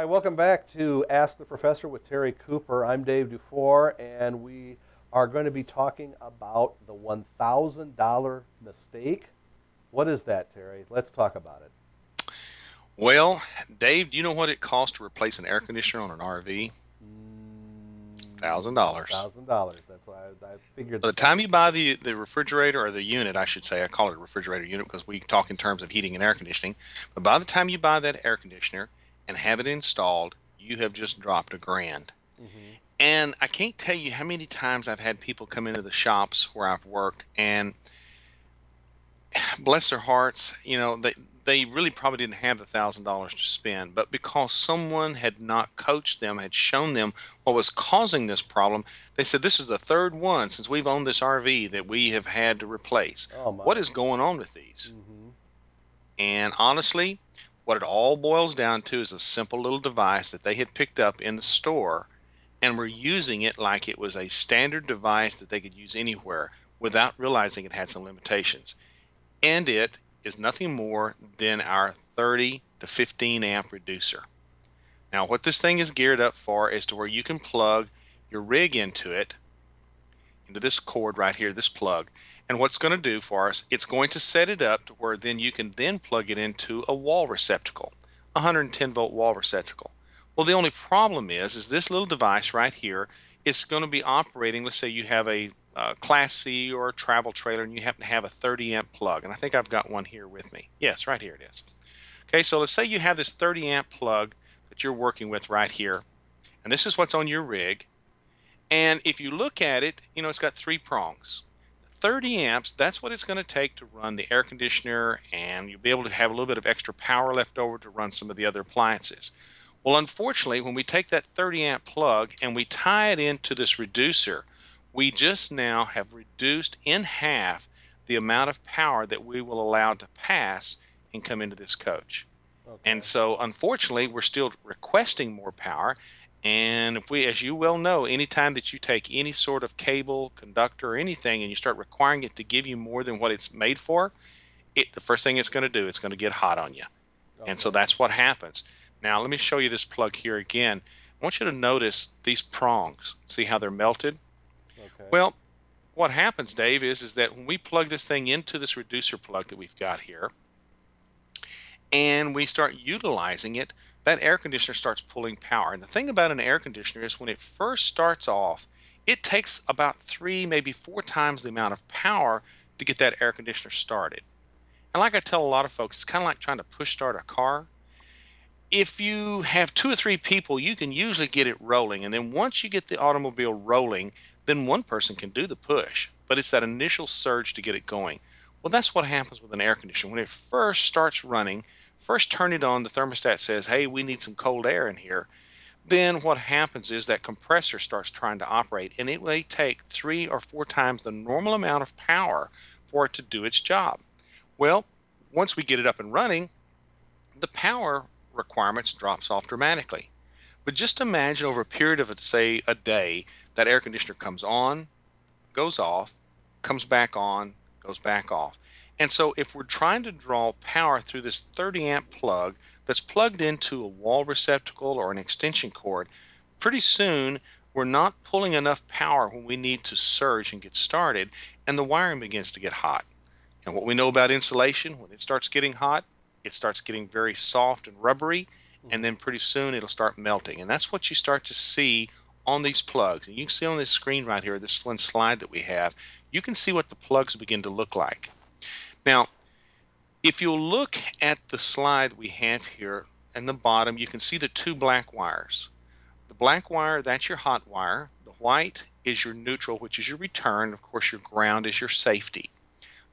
Hi, welcome back to Ask the Professor with Terry Cooper. I'm Dave Dufour, and we are going to be talking about the $1,000 mistake. What is that, Terry? Let's talk about it. Well, Dave, do you know what it costs to replace an air conditioner on an RV? $1,000. $1,000. That's why I figured. By the time you buy the refrigerator or the unit, I should say, I call it a refrigerator unit because we talk in terms of heating and air conditioning. But by the time you buy that air conditioner and have it installed, you have just dropped $1,000. Mm-hmm. And I can't tell you how many times I've had people come into the shops where I've worked, and bless their hearts, you know, they really probably didn't have the $1,000 to spend, but because someone had not coached them, had shown them what was causing this problem, they said, this is the third one since we've owned this RV that we have had to replace. Oh, what is going on with these? Mm-hmm. And honestly, what it all boils down to is a simple little device that they had picked up in the store and were using it like it was a standard device that they could use anywhere without realizing it had some limitations. And it is nothing more than our 30 to 15 amp reducer. Now what this thing is geared up for is to where you can plug your rig into it, into this cord right here, this plug, and what's going to do for us, it's going to set it up to where then you can then plug it into a wall receptacle, 110 volt wall receptacle. Well, the only problem is this little device right here is going to be operating, let's say you have a Class C or a travel trailer and you happen to have a 30 amp plug, and I think I've got one here with me. Yes, right here it is. Okay, so let's say you have this 30 amp plug that you're working with right here, and this is what's on your rig. And if you look at it, you know, it's got three prongs. 30 amps, that's what it's going to take to run the air conditioner, and you'll be able to have a little bit of extra power left over to run some of the other appliances. Well, unfortunately, when we take that 30 amp plug and we tie it into this reducer, we just now have reduced in half the amount of power that we will allow to pass and come into this coach. Okay. And so, unfortunately, we're still requesting more power. And if we, as you well know, anytime that you take any sort of cable, conductor, or anything, and you start requiring it to give you more than what it's made for, the first thing it's going to do, it's going to get hot on you. Okay. And so that's what happens. Now, let me show you this plug here again. I want you to notice these prongs. See how they're melted? Okay. Well, what happens, Dave, is that when we plug this thing into this reducer plug that we've got here, and we start utilizing it, that air conditioner starts pulling power. And the thing about an air conditioner is when it first starts off, it takes about 3, maybe 4 times the amount of power to get that air conditioner started. And like I tell a lot of folks, it's kind of like trying to push start a car. If you have 2 or 3 people, you can usually get it rolling. And then once you get the automobile rolling, then one person can do the push, but it's that initial surge to get it going. Well, that's what happens with an air conditioner. When it first starts running, first turn it on, the thermostat says, hey, we need some cold air in here. Then what happens is that compressor starts trying to operate, and it may take 3 or 4 times the normal amount of power for it to do its job. Well, once we get it up and running, the power requirements drops off dramatically. But just imagine over a period of, say, a day, that air conditioner comes on, goes off, comes back on, goes back off. And so if we're trying to draw power through this 30-amp plug that's plugged into a wall receptacle or an extension cord, pretty soon we're not pulling enough power when we need to surge and get started, and the wiring begins to get hot. And what we know about insulation, when it starts getting hot, it starts getting very soft and rubbery, and then pretty soon it'll start melting. And that's what you start to see on these plugs. And you can see on this screen right here, this one slide that we have, you can see what the plugs begin to look like. Now, if you'll look at the slide we have here in the bottom, you can see the 2 black wires. The black wire, that's your hot wire. The white is your neutral, which is your return. Of course, your ground is your safety.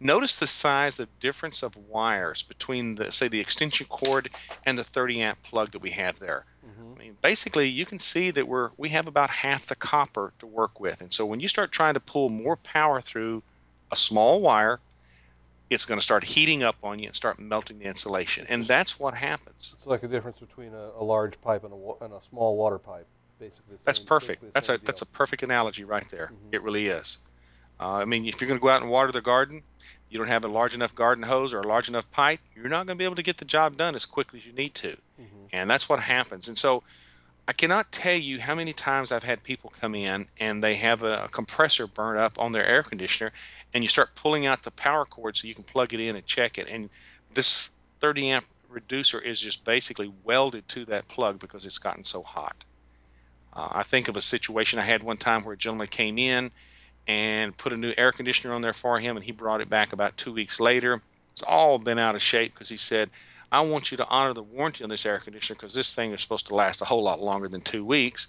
Notice the size of difference of wires between, say, the extension cord and the 30-amp plug that we have there. Mm-hmm. I mean, basically, you can see that we have about half the copper to work with. And so when you start trying to pull more power through a small wire, it's going to start heating up on you and start melting the insulation. And that's what happens. It's like a difference between a large pipe and a small water pipe, basically. That's perfect. That's a perfect analogy right there. Mm-hmm. It really is. I mean, if you're going to go out and water the garden, you don't have a large enough garden hose or a large enough pipe, you're not going to be able to get the job done as quickly as you need to. Mm-hmm. And that's what happens. And so I cannot tell you how many times I've had people come in and they have a compressor burnt up on their air conditioner, and you start pulling out the power cord so you can plug it in and check it. And this 30 amp reducer is just basically welded to that plug because it's gotten so hot. I think of a situation I had one time where a gentleman came in and put a new air conditioner on there for him, and he brought it back about 2 weeks later. It's all been out of shape because he said, I want you to honor the warranty on this air conditioner because this thing is supposed to last a whole lot longer than 2 weeks.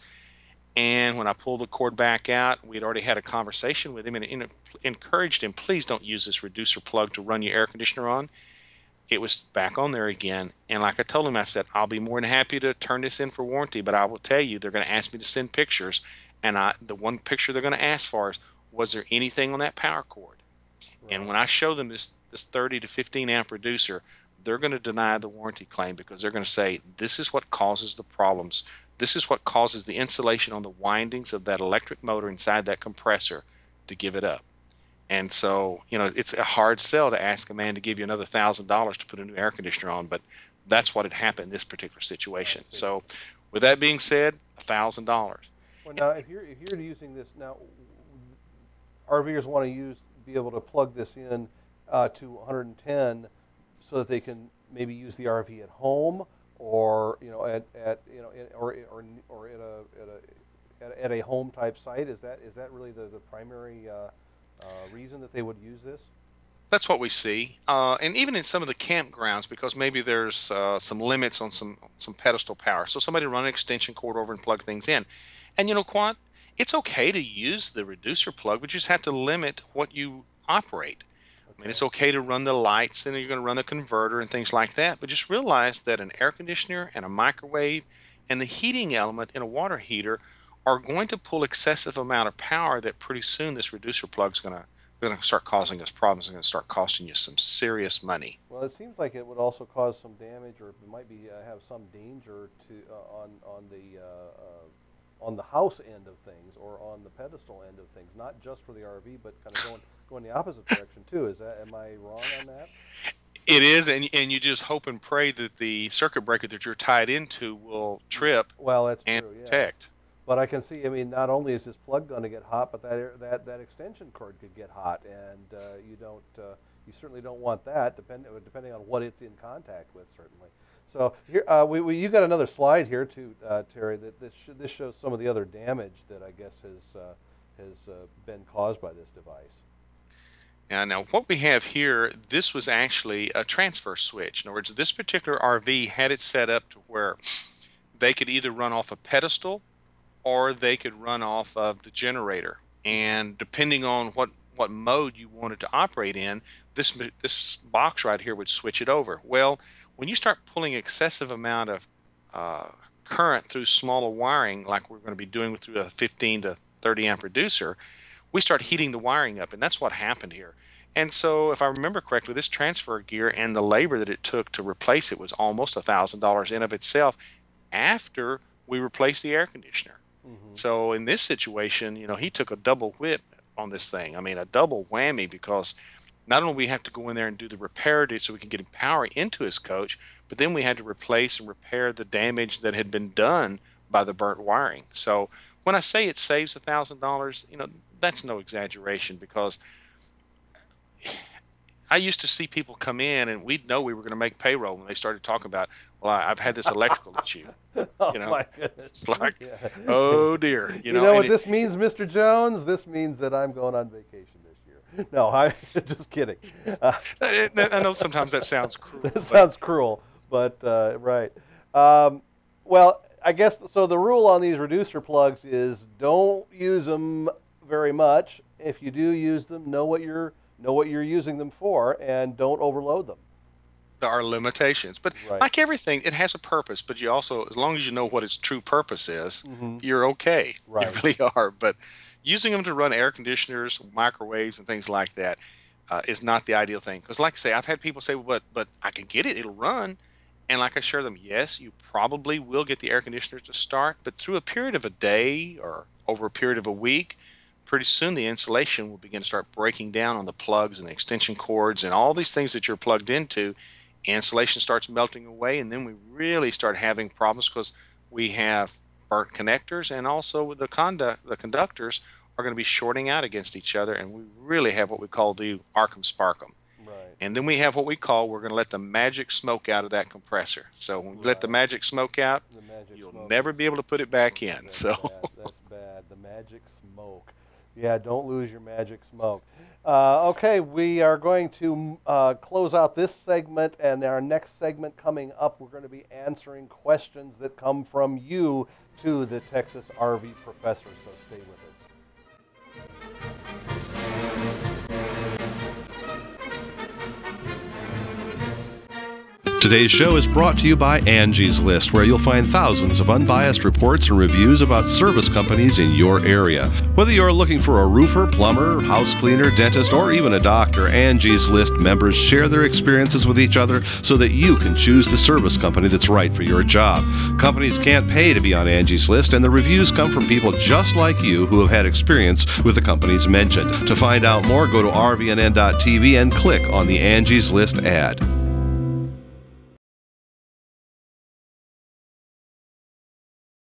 And when I pulled the cord back out, we had already had a conversation with him and encouraged him, please don't use this reducer plug to run your air conditioner on. It was back on there again. And like I told him, I said, I'll be more than happy to turn this in for warranty, but I will tell you they're going to ask me to send pictures. And the one picture they're going to ask for is, was there anything on that power cord? Right. And when I show them this 30 to 15 amp reducer, they're going to deny the warranty claim because they're going to say, this is what causes the problems. This is what causes the insulation on the windings of that electric motor inside that compressor to give it up. And so, you know, it's a hard sell to ask a man to give you another $1,000 to put a new air conditioner on, but that's what had happened in this particular situation. So with that being said, $1,000. Well, now, if you're using this now, RVers want to be able to plug this in to 110 so that they can maybe use the RV at home, or you know, or at a home type site. Is that really the primary reason that they would use this? That's what we see, and even in some of the campgrounds, because maybe there's some limits on some pedestal power, so somebody run an extension cord over and plug things in. And you know what? It's okay to use the reducer plug, but you just have to limit what you operate. Okay. I mean, it's okay to run the lights, and you're going to run the converter and things like that, but just realize that an air conditioner and a microwave and the heating element in a water heater are going to pull excessive amount of power that pretty soon this reducer plug is going to start causing us problems. It's going to start costing you some serious money. Well, it seems like it would also cause some damage, or it might be have some danger to on the house end of things, or on the pedestal end of things, not just for the RV, but kind of going the opposite direction too. Am I wrong on that? It is, and you just hope and pray that the circuit breaker that you're tied into will trip. Well, that's and true, yeah. Protect. But I can see, I mean, not only is this plug going to get hot, but that extension cord could get hot, and you certainly don't want that. Depending on what it's in contact with, certainly. So here, you got another slide here too, Terry. That this shows some of the other damage that I guess has been caused by this device. And now what we have here, this was actually a transfer switch. In other words, this particular RV had it set up to where they could either run off a pedestal or they could run off of the generator. And depending on what mode you wanted to operate in, this box right here would switch it over. Well, when you start pulling excessive amount of current through smaller wiring, like we're going to be doing through a 15 to 30 amp reducer, we start heating the wiring up, and that's what happened here. And so, if I remember correctly, this transfer gear and the labor that it took to replace it was almost $1,000 in of itself after we replaced the air conditioner. Mm-hmm. So in this situation, you know, he took a double whip on this thing. I mean, a double whammy, because not only we have to go in there and do the repair so we can get power into his coach, but then we had to replace and repair the damage that had been done by the burnt wiring. So when I say it saves $1,000, you know, that's no exaggeration, because I used to see people come in and we'd know we were going to make payroll when they started talking about, well, I've had this electrical issue. You know, oh my goodness. It's like, yeah. Oh dear. You know what this means, Mr. Jones? This means that I'm going on vacation. No, I'm just kidding. I know sometimes that sounds cruel. That sounds cruel, but right. Well, I guess so. The rule on these reducer plugs is don't use them very much. If you do use them, know what you're using them for, and don't overload them. There are limitations, but right. Like everything, it has a purpose. But you also, as long as you know what its true purpose is, mm-hmm. You're okay. Right. You really are, but using them to run air conditioners, microwaves, and things like that is not the ideal thing. Because, like I say, I've had people say, well, but I can get it. It'll run. And like I share them, yes, you probably will get the air conditioners to start. But through a period of a day or over a period of a week, pretty soon the insulation will begin to start breaking down on the plugs and the extension cords and all these things that you're plugged into. insulation starts melting away, and then we really start having problems because we have burnt connectors, and also the conductors are going to be shorting out against each other, and we really have what we call the Arkham Sparkham. Right. And then we have what we call, we're going to let the magic smoke out of that compressor. So when we let the magic smoke out, you'll never be able to put it back in. That's bad. That's bad. The magic smoke. Yeah, don't lose your magic smoke. Okay, we are going to close out this segment, and our next segment coming up, we're going to be answering questions that come from you to the Texas RV Professor, so stay with us. Today's show is brought to you by Angie's List, where you'll find thousands of unbiased reports and reviews about service companies in your area. Whether you're looking for a roofer, plumber, house cleaner, dentist, or even a doctor, Angie's List members share their experiences with each other so that you can choose the service company that's right for your job. Companies can't pay to be on Angie's List, and the reviews come from people just like you who have had experience with the companies mentioned. To find out more, go to rvnn.tv and click on the Angie's List ad.